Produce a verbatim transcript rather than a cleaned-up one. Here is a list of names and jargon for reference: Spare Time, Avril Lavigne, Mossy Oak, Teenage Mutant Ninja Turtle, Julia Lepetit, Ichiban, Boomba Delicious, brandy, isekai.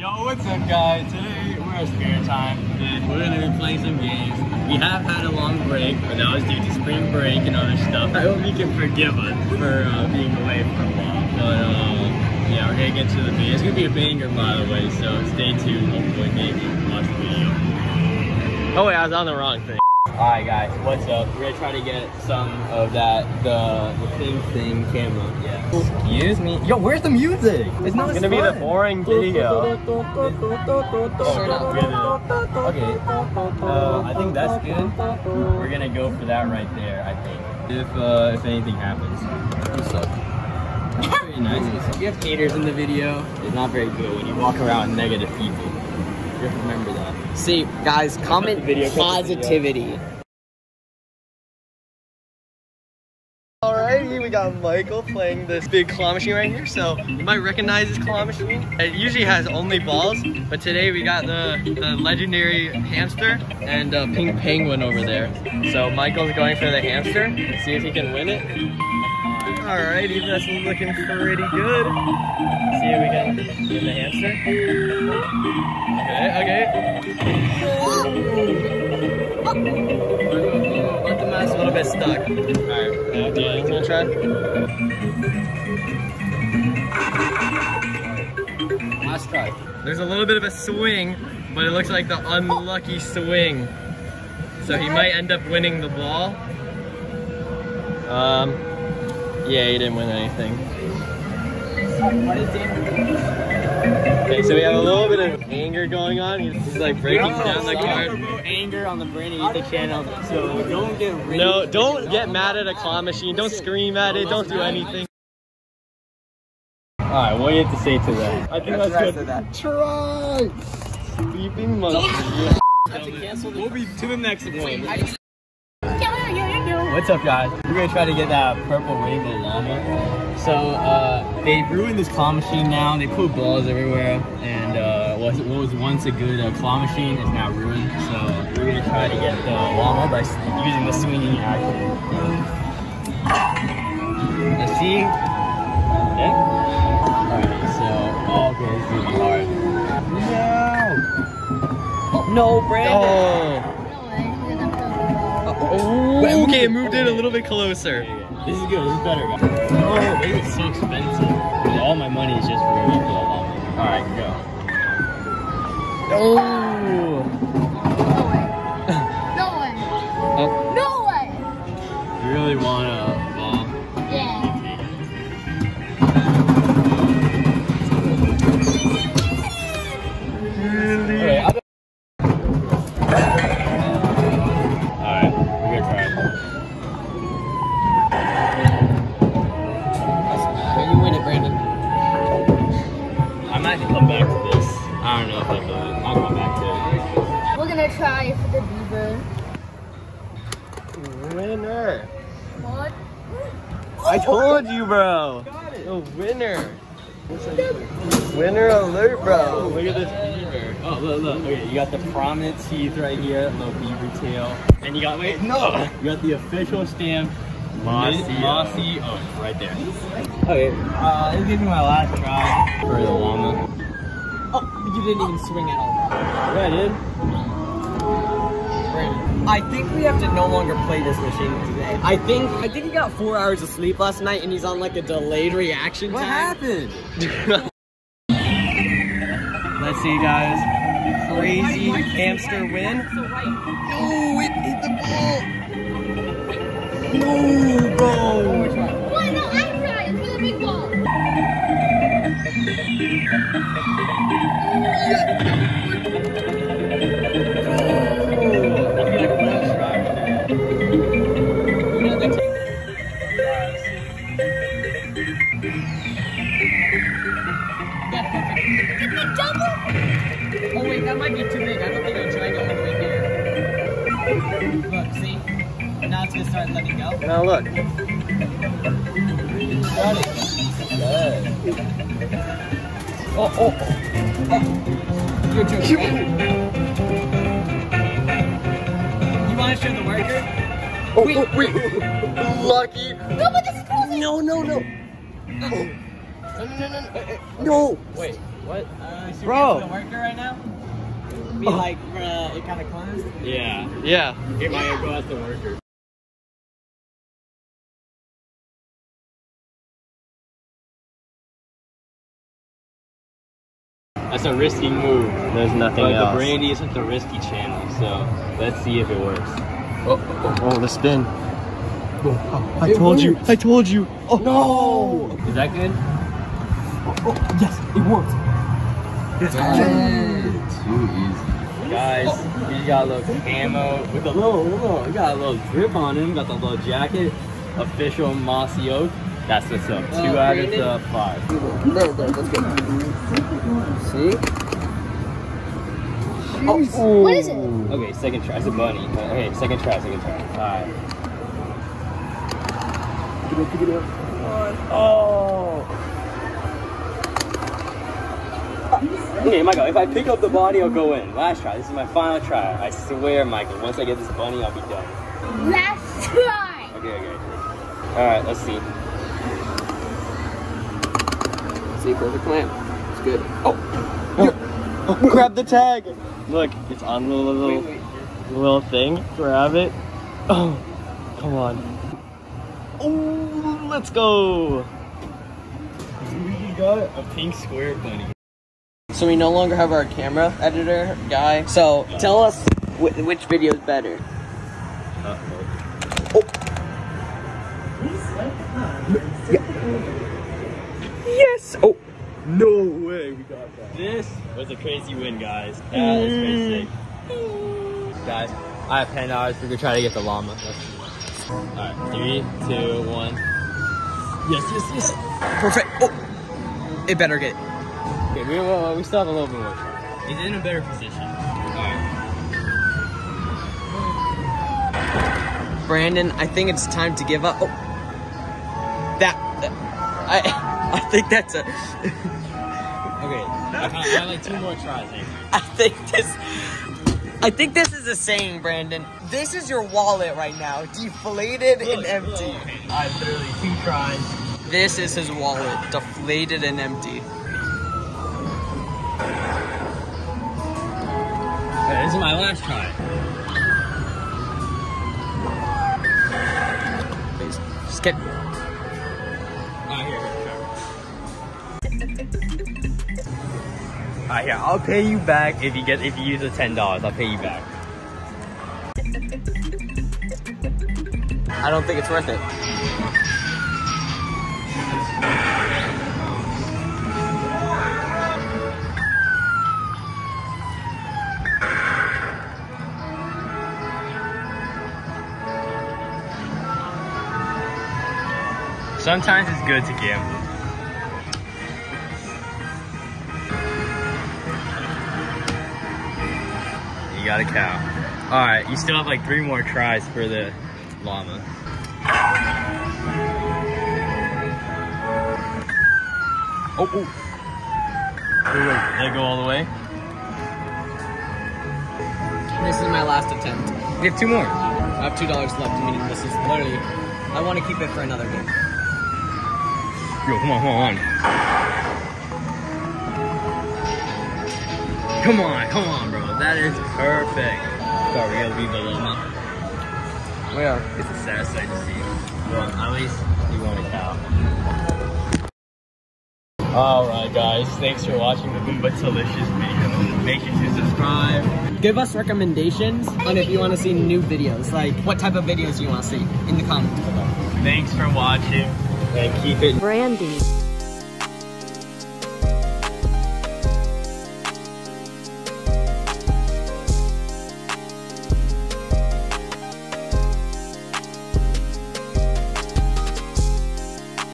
Yo, what's up guys? Today we're at Spare Time and we're gonna be playing some games. We have had a long break, but that was due to spring break and other stuff. I hope you can forgive us for uh, being away for a while. But uh, yeah, we're gonna get to the video. It's gonna be a banger by the way, so stay tuned, hopefully maybe watch the video. Oh wait, I was on the wrong thing. Alright guys, what's up? We're gonna try to get some of that, the, the thing thing camera, yeah. Excuse me. Yo, where's the music? It's not it's gonna fun. Be the boring video. Okay, uh, I think that's good. We're gonna go for that right there, I think. If, uh, if anything happens. What's up? That's pretty nice. If you have haters in the video, it's not very good when you walk around negative people. You have to remember that. See, guys, comment video, positivity. Alrighty, we got Michael playing this big claw machine right here, so you might recognize this claw machine. It usually has only balls, but today we got the, the legendary hamster and uh, pink penguin over there. So Michael's going for the hamster, see if he can win it. Alrighty, that's looking pretty good. See if we can get the hamster. Okay, okay. A little bit stuck. Alright, yeah, do you want to try? Last try. There's a little bit of a swing, but it looks like the unlucky swing. So he might end up winning the ball. Um, yeah, he didn't win anything. Okay, so we have a little bit of anger going on. He's like breaking no, down the card. Anger on the Brandy the channel. So don't get raged. No, don't get no, mad at a claw machine. Don't scream at it. Don't do anything. Alright, what do you have to say to that? I think that's, that's good. That. Try! Sleeping monkey. Yeah. We'll be to the next one. What's up, guys? We're gonna try to get that purple rainbow llama. So uh, they ruined this claw machine now. They put balls everywhere, and uh, what was once a good uh, claw machine is now ruined. So we're gonna try to get the llama by using the swinging action. Let's see. Okay. Alright. So all goes through the heart. No. Oh, no, Brandon. Oh. Oh. Oh. Okay, it moved in a little bit closer. This is good, this is better, guys. Oh, this is so expensive. All my money is just for a refill. Alright, go. Oh! No way. No way. Oh. No way! You really want a ball? Yeah. Really? Okay, I'll try for the beaver. Winner. What? I told you, bro. Got it. The winner. Winner alert, bro. Look at this beaver. Oh, look, look. Okay, you got the prominent teeth right here, little beaver tail, and you got wait, no. You got the official stamp, Mossy, Mossy Oak, right there. Okay. Uh, this is gonna be my last try for the llama. Oh, you didn't even swing at all. Yeah, I did. I think we have to no longer play this machine today. I think I think he got four hours of sleep last night and he's on like a delayed reaction what time. What happened? Let's see guys. Crazy hamster win. No, it hit the ball. No, bro. Why not? I tried for the big ball. Start letting go. Now look. Got it. Good. Oh, oh, oh. You're joking. You want to show the worker? Oh, wait. Oh, wait. Lucky. No, but this is closing. No, no, no. Uh-oh. No, no, no, no. No. Wait. What? Uh, should Bro. we get to the worker right now? Be oh. like, uh, it kind of closed? Yeah. Yeah. It might go at the worker. That's a risky move. There's nothing but else. But the brandy isn't the risky channel, so let's see if it works. Oh, oh, oh, oh the spin. Oh, I it told works. you. I told you. Oh no! Is that good? Oh, oh yes, it worked. It's too easy. Guys, oh. He's got a little camo with a little, little, he got a little drip on him. Got the little jacket. Official Mossy Oak. That's what's up. Two uh, out of the uh, five. There, there, let's go. See? Oh, oh. What is it? Okay, second try. It's a bunny. Okay, second try, second try. Alright. Pick it up, pick it up. Oh! Okay, Michael, if I pick up the bunny, I'll go in. Last try. This is my final try. I swear, Michael, once I get this bunny, I'll be done. Last try! Okay, okay. Alright, let's see. See, close the clamp. It's good. Oh! oh. oh. Grab the tag! Look, it's on the little, little, wait, wait. little thing. Grab it. Oh, come on. Oh, let's go! We got a pink square bunny. So we no longer have our camera editor guy. So uh, tell us wh which video is better. Uh -oh. Oh. Yeah. Yes! Oh! No way we got that. This was a crazy win, guys. That mm. is crazy. Mm. Guys, I have ten dollars. We're gonna try to get the llama. Alright, three, two, one. Yes, yes, yes. Perfect. Oh! It better get it. Okay, we, well, we still have a little bit more. He's in a better position. Alright. Brandon, I think it's time to give up. Oh! That. that I. I think that's a... okay, I got, I got like two more tries here. I think this... I think this is a saying, Brandon. This is your wallet right now. Deflated look, and empty. Look. I literally two tries. This is his wallet. Deflated and empty. Okay, this is my last try. Please, just get... Alright, here, I'll pay you back if you get if you use the ten dollars. I'll pay you back. I don't think it's worth it. Sometimes it's good to gamble. You got a cow. All right, you still have like three more tries for the llama. Oh, oh. Did it go all the way? This is my last attempt. You have two more. I have two dollars left, meaning this is literally, I want to keep it for another game. Yo, come on, come on. Come on, come on, bro. That is perfect. Got real Viva Loma. Where? It's a sad sight to see. Well, at least you want a cow. Alright guys, thanks for watching the Boomba Delicious video. Make sure to subscribe. Give us recommendations on if you want to see new videos. Like, what type of videos you want to see in the comments below. Thanks for watching and keep it brandy.